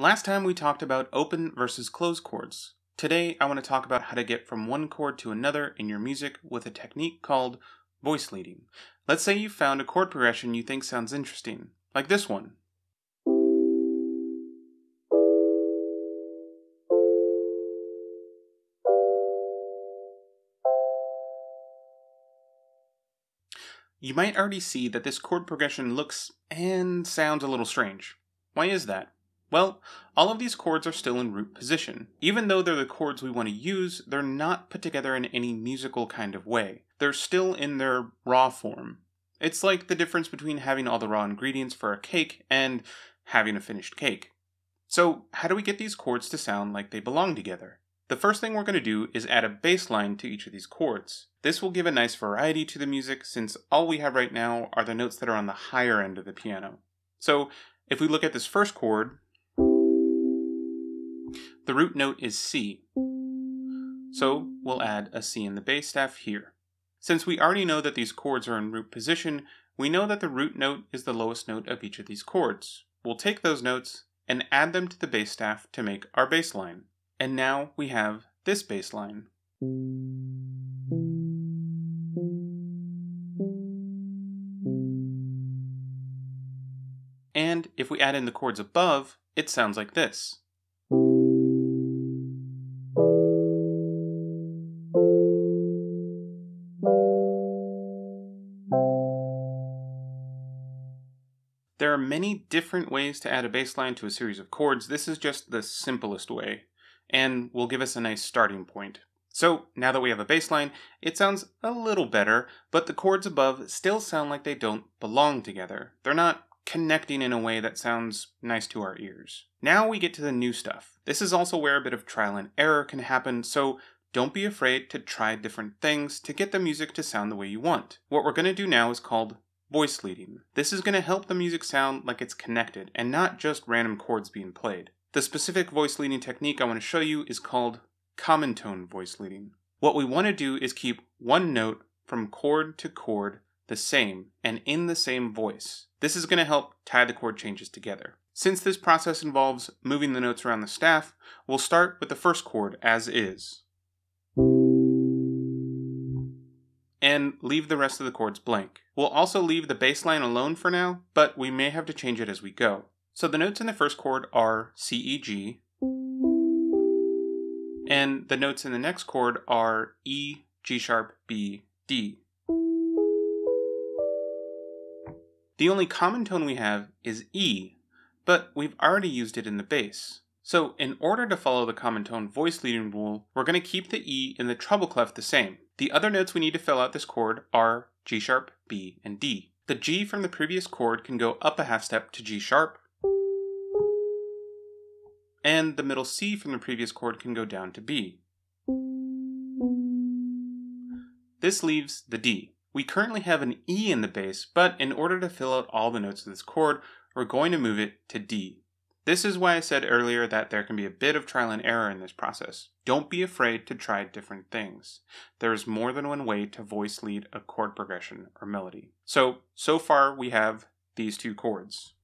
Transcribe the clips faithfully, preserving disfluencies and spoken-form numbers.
Last time we talked about open versus closed chords. Today I want to talk about how to get from one chord to another in your music with a technique called voice leading. Let's say you found a chord progression you think sounds interesting, like this one. You might already see that this chord progression looks and sounds a little strange. Why is that? Well, all of these chords are still in root position. Even though they're the chords we want to use, they're not put together in any musical kind of way. They're still in their raw form. It's like the difference between having all the raw ingredients for a cake and having a finished cake. So how do we get these chords to sound like they belong together? The first thing we're going to do is add a bass line to each of these chords. This will give a nice variety to the music since all we have right now are the notes that are on the higher end of the piano. So if we look at this first chord, the root note is C, so we'll add a C in the bass staff here. Since we already know that these chords are in root position, we know that the root note is the lowest note of each of these chords. We'll take those notes and add them to the bass staff to make our bass line. And now we have this bass line. And if we add in the chords above, it sounds like this. There are many different ways to add a bass line to a series of chords. This is just the simplest way, and will give us a nice starting point. So now that we have a bass line, it sounds a little better, but the chords above still sound like they don't belong together. They're not connecting in a way that sounds nice to our ears. Now we get to the new stuff. This is also where a bit of trial and error can happen, so don't be afraid to try different things to get the music to sound the way you want. What we're going to do now is called voice leading. This is going to help the music sound like it's connected and not just random chords being played. The specific voice leading technique I want to show you is called common tone voice leading. What we want to do is keep one note from chord to chord the same and in the same voice. This is going to help tie the chord changes together. Since this process involves moving the notes around the staff, we'll start with the first chord as is and leave the rest of the chords blank. We'll also leave the bass line alone for now, but we may have to change it as we go. So the notes in the first chord are C, E, G, and the notes in the next chord are E, G sharp, B, D. The only common tone we have is E, but we've already used it in the bass. So in order to follow the common tone voice leading rule, we're going to keep the E in the treble clef the same. The other notes we need to fill out this chord are G sharp, B, and D. The G from the previous chord can go up a half step to G sharp, and the middle C from the previous chord can go down to B. This leaves the D. We currently have an E in the bass, but in order to fill out all the notes of this chord, we're going to move it to D. This is why I said earlier that there can be a bit of trial and error in this process. Don't be afraid to try different things. There is more than one way to voice lead a chord progression or melody. So, so far we have these two chords.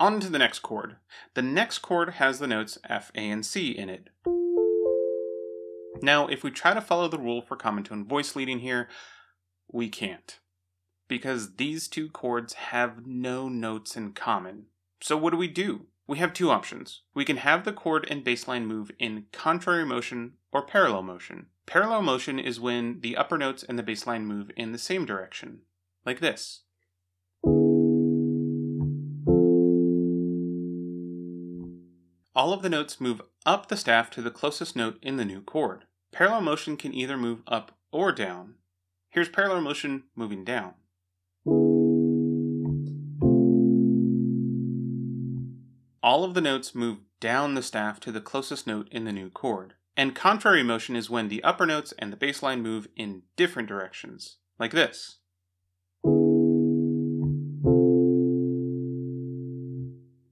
On to the next chord. The next chord has the notes F, A, and C in it. Now, if we try to follow the rule for common tone voice leading here, we can't, because these two chords have no notes in common. So what do we do? We have two options. We can have the chord and bass line move in contrary motion or parallel motion. Parallel motion is when the upper notes and the bass line move in the same direction, like this. All of the notes move up the staff to the closest note in the new chord. Parallel motion can either move up or down. Here's parallel motion moving down. All of the notes move down the staff to the closest note in the new chord. And contrary motion is when the upper notes and the bass line move in different directions, like this.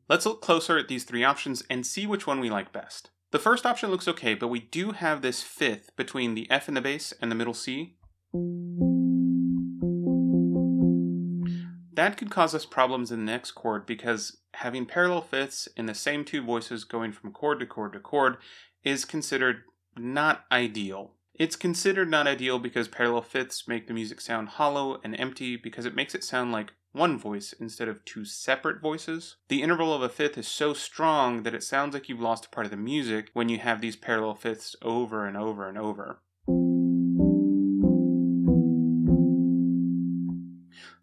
Let's look closer at these three options and see which one we like best. The first option looks okay, but we do have this fifth between the F in the bass and the middle C. That could cause us problems in the next chord, because having parallel fifths in the same two voices going from chord to chord to chord is considered not ideal. It's considered not ideal because parallel fifths make the music sound hollow and empty, because it makes it sound like one voice instead of two separate voices. The interval of a fifth is so strong that it sounds like you've lost a part of the music when you have these parallel fifths over and over and over.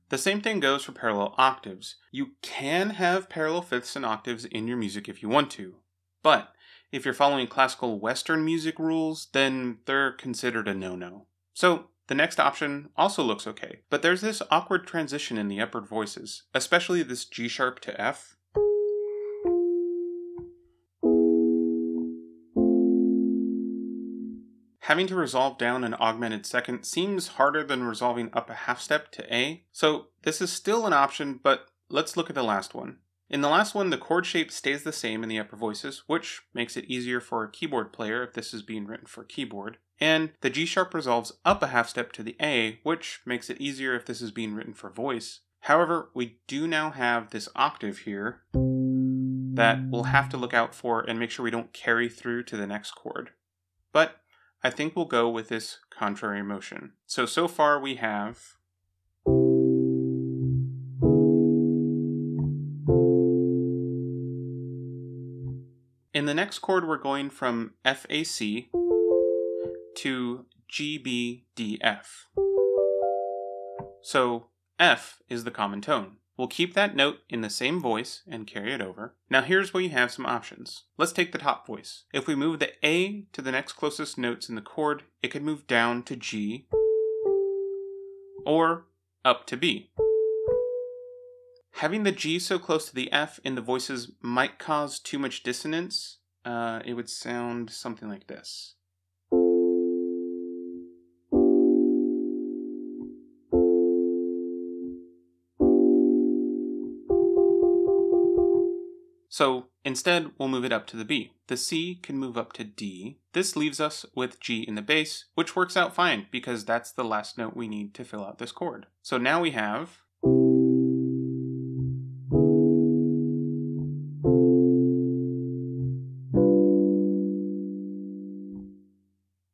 The same thing goes for parallel octaves. You can have parallel fifths and octaves in your music if you want to, but if you're following classical Western music rules, then they're considered a no-no. So the next option also looks okay, but there's this awkward transition in the upward voices, especially this G sharp to F. Having to resolve down an augmented second seems harder than resolving up a half step to A, so this is still an option, but let's look at the last one. In the last one, the chord shape stays the same in the upper voices, which makes it easier for a keyboard player if this is being written for keyboard, and the G sharp resolves up a half step to the A, which makes it easier if this is being written for voice. However, we do now have this octave here that we'll have to look out for and make sure we don't carry through to the next chord. But I think we'll go with this contrary motion. So, so far we have in the next chord, we're going from F A C to G B D F. So F is the common tone. We'll keep that note in the same voice and carry it over. Now here's where you have some options. Let's take the top voice. If we move the A to the next closest notes in the chord, it could move down to G or up to B. Having the G so close to the F in the voices might cause too much dissonance. Uh, it would sound something like this. So instead, we'll move it up to the B. The C can move up to D. This leaves us with G in the bass, which works out fine because that's the last note we need to fill out this chord. So now we have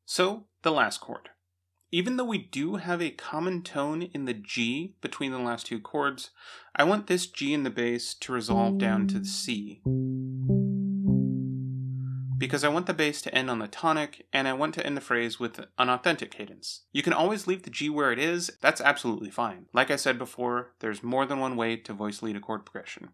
So, the last chord. Even though we do have a common tone in the G between the last two chords, I want this G in the bass to resolve down to the C, because I want the bass to end on the tonic, and I want to end the phrase with an authentic cadence. You can always leave the G where it is, that's absolutely fine. Like I said before, there's more than one way to voice lead a chord progression.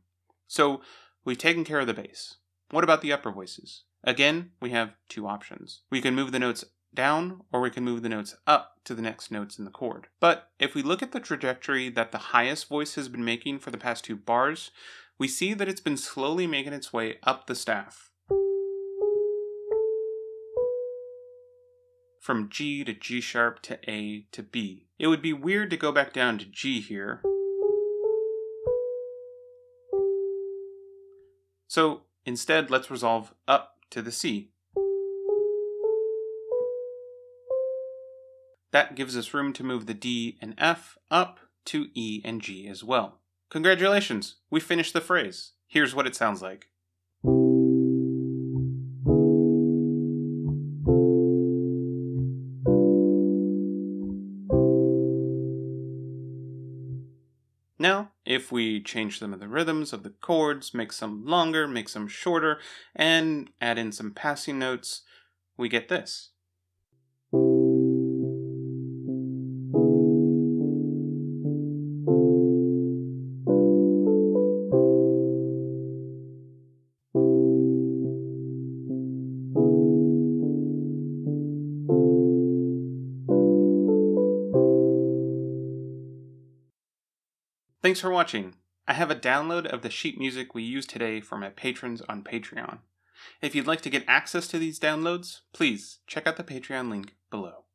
So, we've taken care of the bass. What about the upper voices? Again, we have two options. We can move the notes down, or we can move the notes up to the next notes in the chord. But if we look at the trajectory that the highest voice has been making for the past two bars, we see that it's been slowly making its way up the staff, from G to G sharp to A to B. It would be weird to go back down to G here. So instead, let's resolve up to the C. That gives us room to move the D and F up to E and G as well. Congratulations, we finished the phrase. Here's what it sounds like. Now, if we change some of the rhythms of the chords, make some longer, make some shorter, and add in some passing notes, we get this. Thanks for watching. I have a download of the sheet music we use today for my patrons on Patreon. If you'd like to get access to these downloads, please check out the Patreon link below.